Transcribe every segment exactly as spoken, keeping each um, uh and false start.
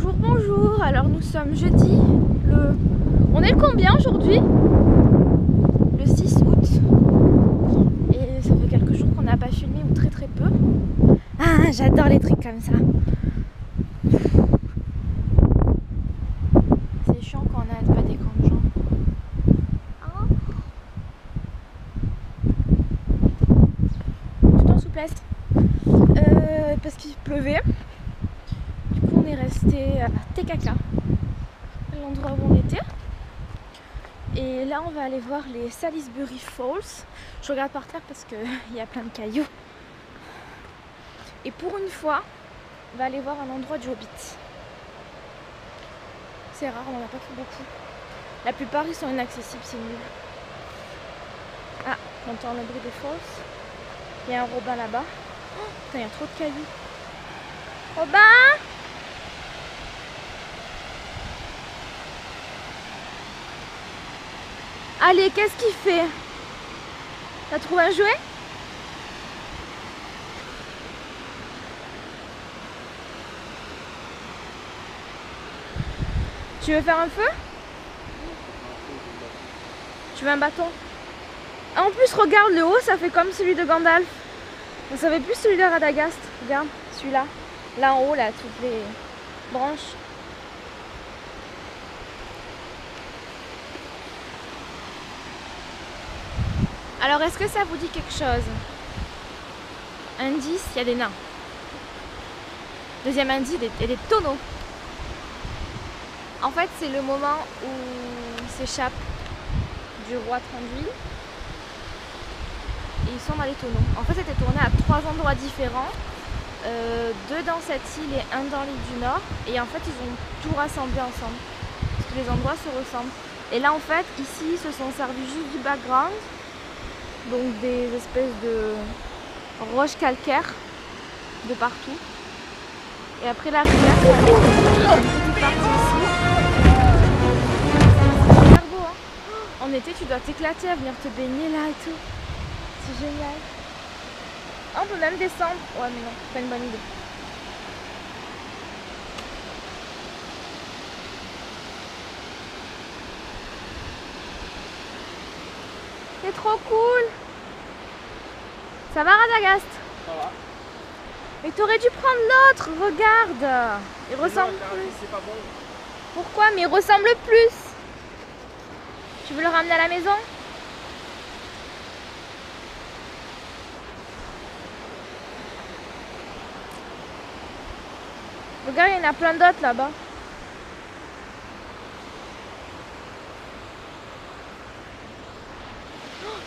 Bonjour, bonjour. Alors nous sommes jeudi. Le... On est le combien aujourd'hui? Le six août. Et ça fait quelques jours qu'on n'a pas filmé, ou très très peu. Ah, j'adore les trucs comme ça. C'est chiant quand on n'a pas des grandes jambes. Tout en souplesse. Euh, parce qu'il pleuvait. Du coup on est resté à Tekaka, l'endroit où on était. Et là on va aller voir les Salisbury Falls. Je regarde par terre parce qu'il y a plein de cailloux. Et pour une fois, on va aller voir un endroit du Hobbit. C'est rare, on n'en a pas fait beaucoup. La plupart ils sont inaccessibles, c'est nul. Ah, on entend le bruit des falls. Il y a un robin là-bas. Oh, putain, il y a trop de cailloux. Robin! Allez, qu'est-ce qu'il fait? T'as trouvé un jouet? Tu veux faire un feu? Tu veux un bâton? Ah, en plus, regarde le haut, ça fait comme celui de Gandalf. On savait plus celui de Radagast, regarde, celui-là. Là en haut, là, toutes les branches. Alors, est-ce que ça vous dit quelque chose? Indice, il y a des nains. Deuxième indice, il y a des tonneaux. En fait, c'est le moment où ils s'échappent du roi Tranduil. Et ils sont dans les tonneaux. En fait, c'était tourné à trois endroits différents, euh, deux dans cette île et un dans l'île du Nord. Et en fait, ils ont tout rassemblé ensemble, parce que les endroits se ressemblent. Et là, en fait, ici, ils se sont servis juste du background, donc des espèces de roches calcaires de partout. Et après la rivière, ça a été toute partie ici. C'est super beau, hein. En été, tu dois t'éclater à venir te baigner là et tout. C'est génial. On peut même descendre. Ouais mais non, c'est pas une bonne idée. C'est trop cool. Ça va Radagast? Ça va. Mais t'aurais dû prendre l'autre, regarde. Il mais ressemble non, plus. C'est pas bon. Pourquoi? Mais il ressemble plus. Tu veux le ramener à la maison? Regarde, il y en a plein d'autres là-bas.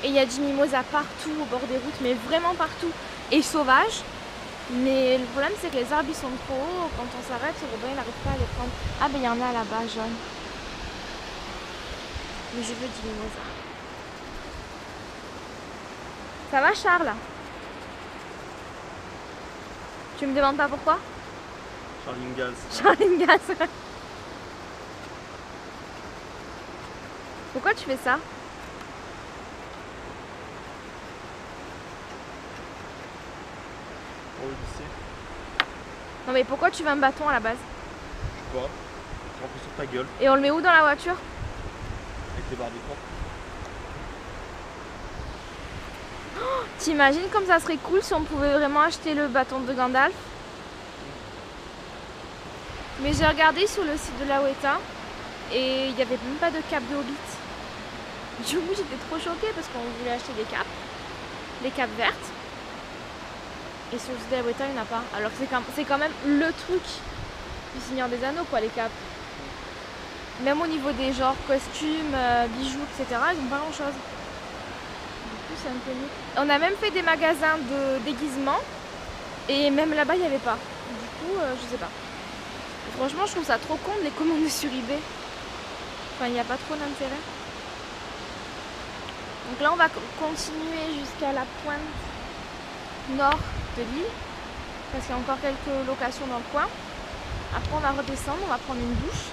Et il y a du mimosa partout au bord des routes, mais vraiment partout. Et sauvage. Mais le problème, c'est que les arbres, ils sont trop hauts. Quand on s'arrête, le robin, il n'arrive pas à les prendre. Ah, ben il y en a là-bas, jaune. Mais je veux du mimosa. Ça va, Charles? Tu me demandes pas pourquoi? Charline Gaz. Charline Gaz. Pourquoi tu fais ça? Pour le lycée. Non mais pourquoi tu veux un bâton à la base? Je sais pas. Je rentre sur ta gueule. Et on le met où dans la voiture? Avec les barres des portes. Oh, t'imagines comme ça serait cool si on pouvait vraiment acheter le bâton de Gandalf? Mais j'ai regardé sur le site de la Weta et il n'y avait même pas de cape de Hobbit. Du coup j'étais trop choquée parce qu'on voulait acheter des capes, des capes vertes. Et sur le site de la Weta il n'y en a pas. Alors c'est quand même le truc du Seigneur des Anneaux quoi, les capes. Même au niveau des genres, costumes, bijoux, et cetera, ils n'ont pas grand chose. Du coup c'est un peu nul. On a même fait des magasins de déguisement et même là-bas il n'y avait pas. Du coup euh, je sais pas. Franchement, je trouve ça trop con de les commander sur eBay. Enfin, il n'y a pas trop d'intérêt. Donc là, on va continuer jusqu'à la pointe nord de l'île. Parce qu'il y a encore quelques locations dans le coin. Après, on va redescendre, on va prendre une douche.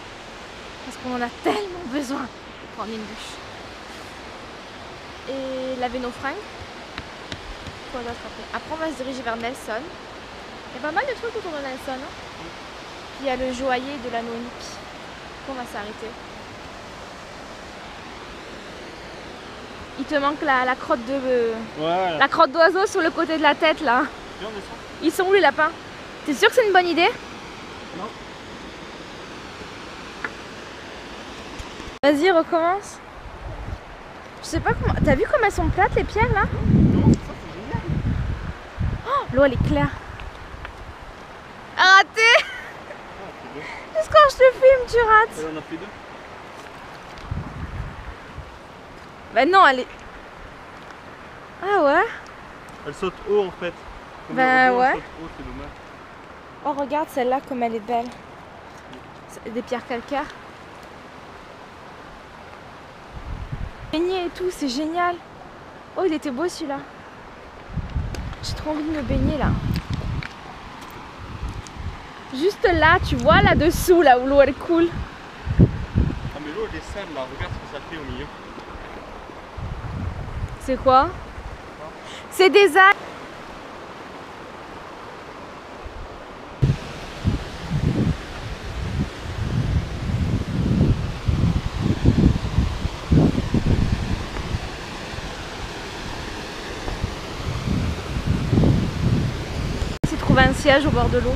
Parce qu'on en a tellement besoin de prendre une douche. Et laver nos fringues. Quoi d'autre après? Après, on va se diriger vers Nelson. Il y a pas mal de trucs autour de Nelson, hein. il y a le joaillier de l'anneau unique. On va s'arrêter. Il te manque la, la crotte de euh, ouais, la crotte d'oiseau sur le côté de la tête là. Viens, ils sont où les lapins? T'es sûr que c'est une bonne idée? Non. Vas-y, recommence. Je sais pas comment. T'as vu comme elles sont plates les pierres là? Non, ça c'est génial. Oh, l'eau elle est claire. Raté. Juste quand je te filme, tu rates. On en a fait deux. Bah non, elle est... Ah ouais? Elle saute haut en fait. Comme bah ouais. Haut, c'est dommage. Oh regarde celle-là comme elle est belle. Est des pierres calcaires. Baigner et tout, c'est génial. Oh il était beau celui-là. J'ai trop envie de me baigner là. Juste là, tu vois là-dessous, là où l'eau elle coule. Ah mais l'eau elle descend là, regarde ce que ça fait au milieu. C'est quoi? C'est des algues. J'ai trouvé un siège au bord de l'eau.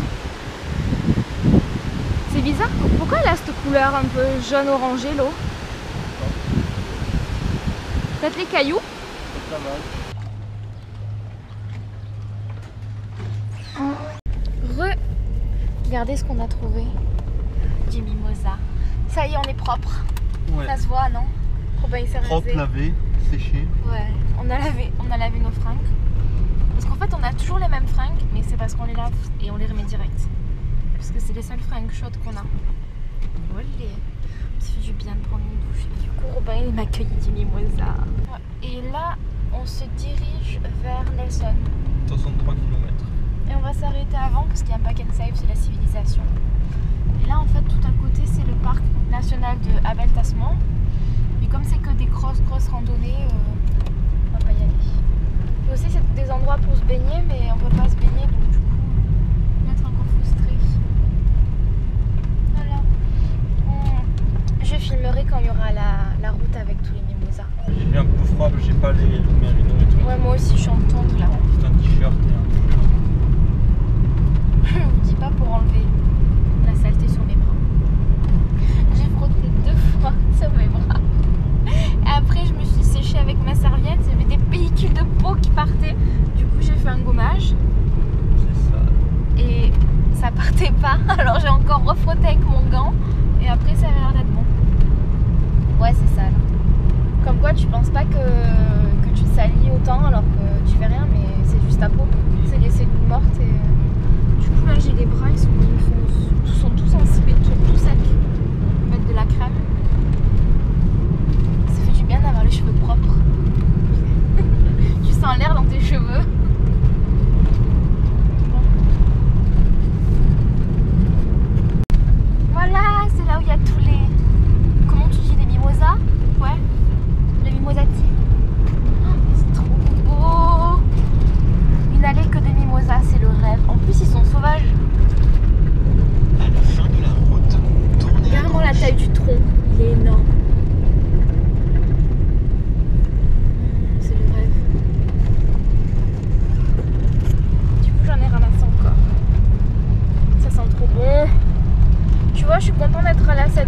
C'est bizarre. Pourquoi elle a cette couleur un peu jaune orangé l'eau? Peut-être les cailloux. Re... Regardez ce qu'on a trouvé. Du mimosa. Ça y est, on est propre. Ouais. Ça se voit, non? Trop bien séché. Propre, lavé, séché. Ouais. On a lavé, on a lavé nos fringues. Parce qu'en fait, on a toujours les mêmes fringues, mais c'est parce qu'on les lave et on les remet direct. Parce que c'est les seules fringues chaudes qu'on a. Olé. Ça fait du bien de prendre une douche. Du coup, Robin il m'a accueilli du mimosa. Ouais. Et là. On se dirige vers Nelson. soixante-trois kilomètres. Et on va s'arrêter avant parce qu'il y a un pack and save, c'est la civilisation. Et là en fait tout à côté c'est le parc national de Abel Tasman. Mais comme c'est que des grosses grosses randonnées, euh, on va pas y aller. Et aussi c'est des endroits pour se baigner mais on peut pas se baigner donc du coup on va être encore frustré. Voilà. On... Je filmerai quand il y aura la, la route avec tous les mimosas. J'ai bien un peu froid, j'ai pas les mérinos et tout. Ouais, moi aussi, je suis en tonte là. J'ai un t-shirt et un pull. Dis pas pour enlever la saleté sur mes bras. J'ai frotté deux fois sur mes bras. Et après, je me suis séchée avec ma serviette. Il y avait des pellicules de peau qui partaient. Du coup, j'ai fait un gommage. C'est ça. Et ça partait pas. Alors, j'ai encore refrotté avec mon gant. Et après, ça avait l'air d'être bon. Ouais, c'est ça là. Comme quoi tu penses pas que, que tu salis autant alors que tu fais rien mais c'est juste ta peau, c'est des cellules mortes et du coup là j'ai les bras, ils sont, ils font, sont tous ensilés, tout secs, mettre de la crème, ça fait du bien d'avoir les cheveux propres, tu sens l'air dans tes cheveux. Voilà, c'est là où il y a tous les, comment tu dis, les mimosas, ouais. Mimosati. Oh, c'est trop beau. Une allée que de mimosas, c'est le rêve. En plus, ils sont sauvages. À la fin de la route, tournez. Regarde-moi la taille du tronc, il est énorme. C'est le rêve. Du coup, j'en ai ramassé encore. Ça sent trop bon. Tu vois, je suis contente d'être à la salle.